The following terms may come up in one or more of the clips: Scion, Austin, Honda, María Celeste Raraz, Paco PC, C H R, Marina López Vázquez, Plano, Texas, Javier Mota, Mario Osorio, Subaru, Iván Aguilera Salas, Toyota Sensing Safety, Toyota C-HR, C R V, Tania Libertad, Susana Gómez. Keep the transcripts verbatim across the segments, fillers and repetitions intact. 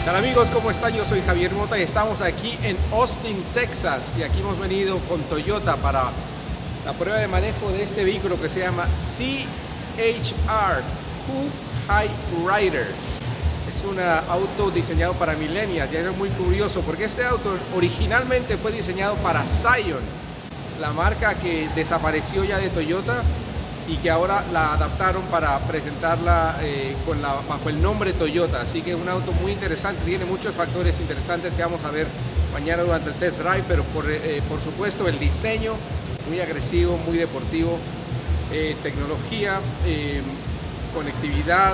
¿Qué tal amigos? ¿Cómo están? Yo soy Javier Mota y estamos aquí en Austin, Texas, y aquí hemos venido con Toyota para la prueba de manejo de este vehículo que se llama C H R Coupe High Rider. Es un auto diseñado para millennials y es muy curioso porque este auto originalmente fue diseñado para Scion, la marca que desapareció ya de Toyota y que ahora la adaptaron para presentarla eh, con la, bajo el nombre Toyota. Así que es un auto muy interesante, tiene muchos factores interesantes que vamos a ver mañana durante el test drive, pero por, eh, por supuesto el diseño muy agresivo, muy deportivo, eh, tecnología, eh, conectividad,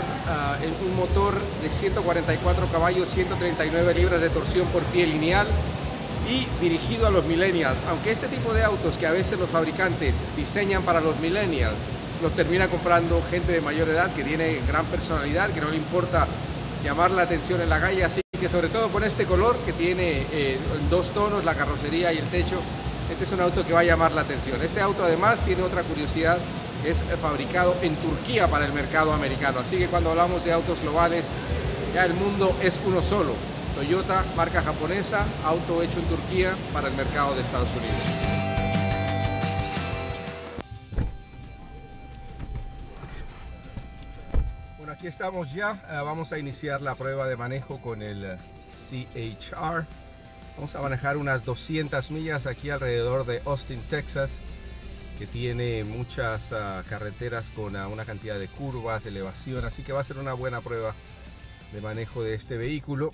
eh, un motor de ciento cuarenta y cuatro caballos, ciento treinta y nueve libras de torsión por pie lineal y dirigido a los millennials. Aunque este tipo de autos que a veces los fabricantes diseñan para los millennials, los termina comprando gente de mayor edad que tiene gran personalidad, que no le importa llamar la atención en la calle. Así que sobre todo con este color que tiene eh, dos tonos, la carrocería y el techo, este es un auto que va a llamar la atención. Este auto además tiene otra curiosidad, es fabricado en Turquía para el mercado americano. Así que cuando hablamos de autos globales, ya el mundo es uno solo. Toyota, marca japonesa, auto hecho en Turquía para el mercado de Estados Unidos. Bueno, aquí estamos ya, uh, vamos a iniciar la prueba de manejo con el C H R. Vamos a manejar unas doscientas millas aquí alrededor de Austin, Texas, que tiene muchas uh, carreteras con uh, una cantidad de curvas, de elevación, así que va a ser una buena prueba de manejo de este vehículo.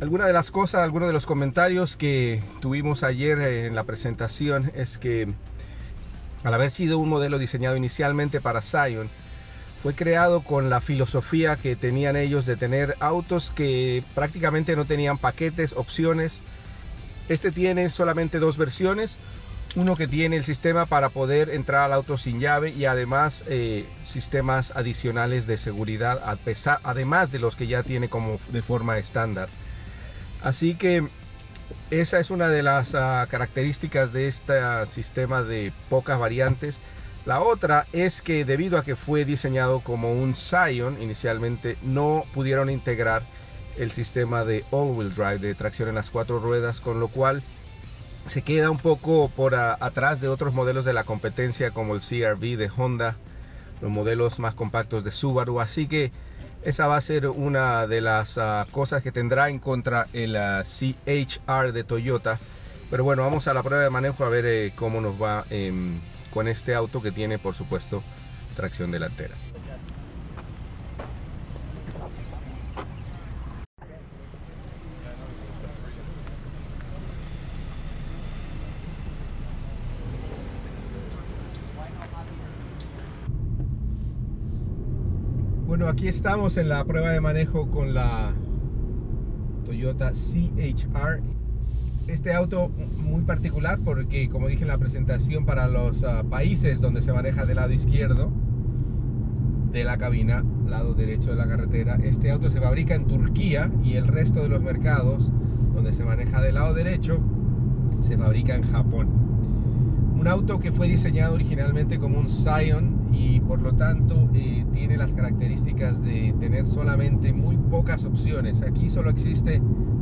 Alguna de las cosas, algunos de los comentarios que tuvimos ayer en la presentación es que al haber sido un modelo diseñado inicialmente para Scion, fue creado con la filosofía que tenían ellos de tener autos que prácticamente no tenían paquetes, opciones. Este tiene solamente dos versiones. Uno que tiene el sistema para poder entrar al auto sin llave y además eh, sistemas adicionales de seguridad, a pesar, además de los que ya tiene como de forma estándar. Así que esa es una de las uh, características de este uh, sistema de pocas variantes. La otra es que debido a que fue diseñado como un Scion, inicialmente no pudieron integrar el sistema de all-wheel drive, de tracción en las cuatro ruedas, con lo cual se queda un poco por a, atrás de otros modelos de la competencia como el C R V de Honda, los modelos más compactos de Subaru. Así que esa va a ser una de las uh, cosas que tendrá en contra el uh, C H R de Toyota. Pero bueno, vamos a la prueba de manejo a ver eh, cómo nos va eh, con este auto que tiene, por supuesto, tracción delantera. Bueno, aquí estamos en la prueba de manejo con la Toyota C H R. Este auto muy particular porque, como dije en la presentación, para los uh, países donde se maneja del lado izquierdo de la cabina, lado derecho de la carretera, este auto se fabrica en Turquía, y el resto de los mercados donde se maneja del lado derecho se fabrica en Japón. Un auto que fue diseñado originalmente como un Scion y por lo tanto eh, tiene las características de tener solamente muy pocas opciones. Aquí solo existe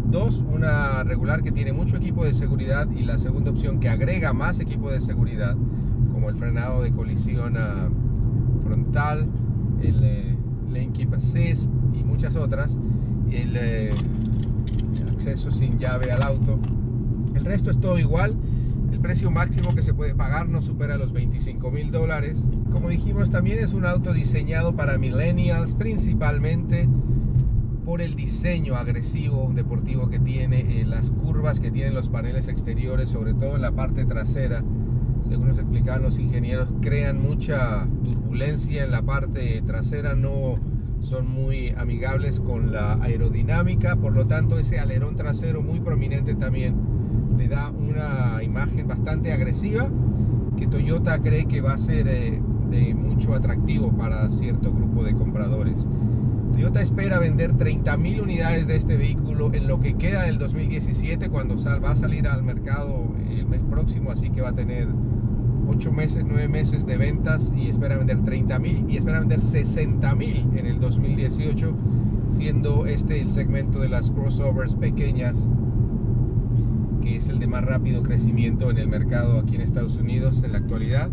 dos, una regular que tiene mucho equipo de seguridad y la segunda opción que agrega más equipo de seguridad, como el frenado de colisión uh, frontal, el eh, lane keep assist y muchas otras, el eh, acceso sin llave al auto. El resto es todo igual. El precio máximo que se puede pagar no supera los veinticinco mil dólares. Como dijimos, también es un auto diseñado para millennials, principalmente por el diseño agresivo, deportivo que tiene, eh, las curvas que tienen los paneles exteriores, sobre todo en la parte trasera. Según nos explicaban los ingenieros, crean mucha turbulencia en la parte trasera, no son muy amigables con la aerodinámica, por lo tanto ese alerón trasero muy prominente también le da una imagen bastante agresiva que Toyota cree que va a ser eh, de mucho atractivo para cierto grupo de compradores. Toyota espera vender treinta mil unidades de este vehículo en lo que queda del dos mil diecisiete, cuando sal, va a salir al mercado el mes próximo, así que va a tener ocho meses, nueve meses de ventas, y espera vender treinta mil y espera vender sesenta mil en el dos mil dieciocho, siendo este el segmento de las crossovers pequeñas, que es el de más rápido crecimiento en el mercado aquí en Estados Unidos en la actualidad.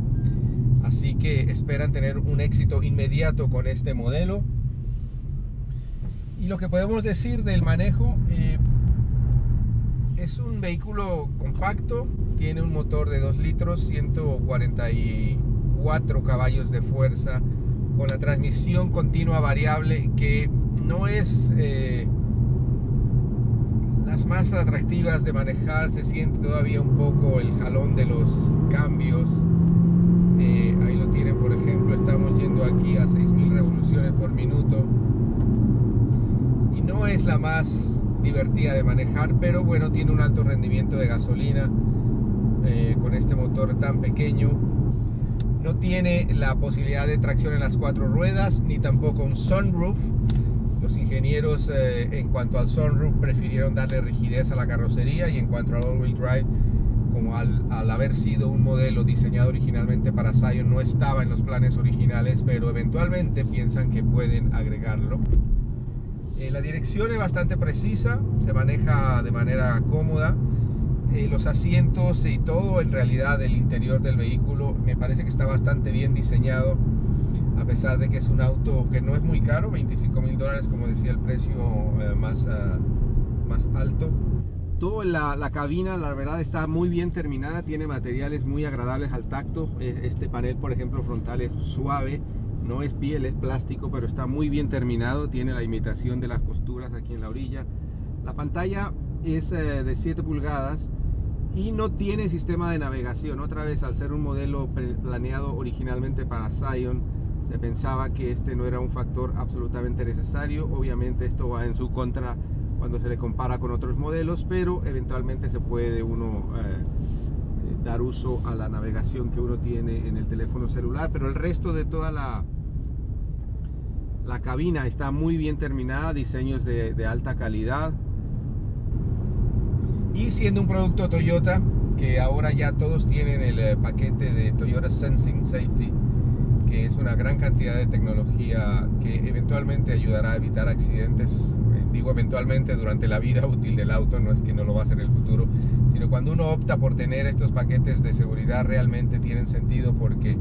Así que esperan tener un éxito inmediato con este modelo. Y lo que podemos decir del manejo, eh, es un vehículo compacto, tiene un motor de dos litros, ciento cuarenta y cuatro caballos de fuerza, con la transmisión continua variable, que no es eh, las más atractivas de manejar. Se siente todavía un poco el jalón de los cambios. Eh, ahí lo tienen, por ejemplo, estamos yendo aquí a seis mil revoluciones por minuto. Y no es la más divertida de manejar, pero bueno, tiene un alto rendimiento de gasolina eh, con este motor tan pequeño. No tiene la posibilidad de tracción en las cuatro ruedas, ni tampoco un sunroof. Los ingenieros eh, en cuanto al sunroof prefirieron darle rigidez a la carrocería, y en cuanto al all-wheel drive, como al, al haber sido un modelo diseñado originalmente para Scion, no estaba en los planes originales, pero eventualmente piensan que pueden agregarlo. Eh, la dirección es bastante precisa, se maneja de manera cómoda. Eh, los asientos y todo, en realidad el interior del vehículo, me parece que está bastante bien diseñado, a pesar de que es un auto que no es muy caro, veinticinco mil dólares, como decía, el precio eh, más, uh, más alto. Toda la, la cabina, la verdad, está muy bien terminada, tiene materiales muy agradables al tacto. Este panel, por ejemplo, frontal es suave, no es piel, es plástico, pero está muy bien terminado, tiene la imitación de las costuras aquí en la orilla. La pantalla es eh, de siete pulgadas. Y no tiene sistema de navegación. Otra vez, al ser un modelo planeado originalmente para Scion, se pensaba que este no era un factor absolutamente necesario. Obviamente esto va en su contra cuando se le compara con otros modelos, pero eventualmente se puede uno eh, dar uso a la navegación que uno tiene en el teléfono celular. Pero el resto de toda la, la cabina está muy bien terminada, diseños de, de alta calidad. Y siendo un producto Toyota, que ahora ya todos tienen el paquete de Toyota Sensing Safety, que es una gran cantidad de tecnología que eventualmente ayudará a evitar accidentes. Digo eventualmente, durante la vida útil del auto, no es que no lo va a hacer en el futuro, sino cuando uno opta por tener estos paquetes de seguridad, realmente tienen sentido, porque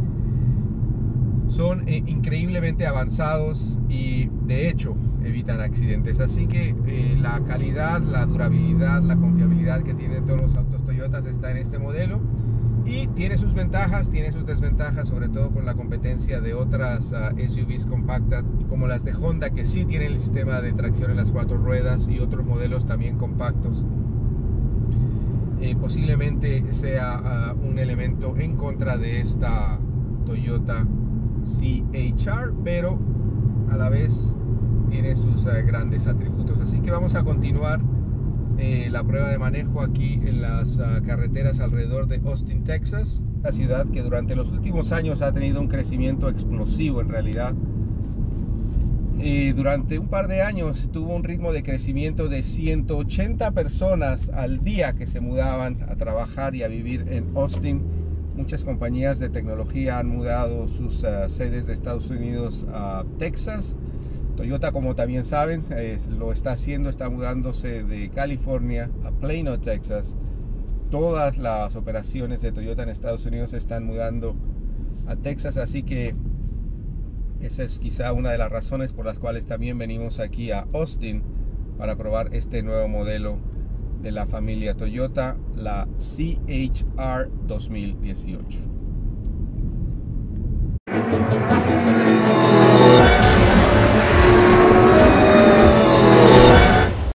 son eh, increíblemente avanzados y de hecho evitan accidentes. Así que eh, la calidad, la durabilidad, la confiabilidad que tienen todos los autos Toyota está en este modelo, y tiene sus ventajas, tiene sus desventajas, sobre todo con la competencia de otras uh, S U Vs compactas como las de Honda, que sí tienen el sistema de tracción en las cuatro ruedas, y otros modelos también compactos. Eh, posiblemente sea uh, un elemento en contra de esta Toyota C H R, pero a la vez tiene sus uh, grandes atributos. Así que vamos a continuar eh, la prueba de manejo aquí en las uh, carreteras alrededor de Austin, Texas, la ciudad que durante los últimos años ha tenido un crecimiento explosivo. En realidad, eh, durante un par de años tuvo un ritmo de crecimiento de ciento ochenta personas al día que se mudaban a trabajar y a vivir en Austin. Muchas compañías de tecnología han mudado sus uh, sedes de Estados Unidos a Texas. Toyota, como también saben, eh, lo está haciendo, está mudándose de California a Plano, Texas. Todas las operaciones de Toyota en Estados Unidos se están mudando a Texas, así que esa es quizá una de las razones por las cuales también venimos aquí a Austin para probar este nuevo modelo de la familia Toyota, la C H R dos mil dieciocho.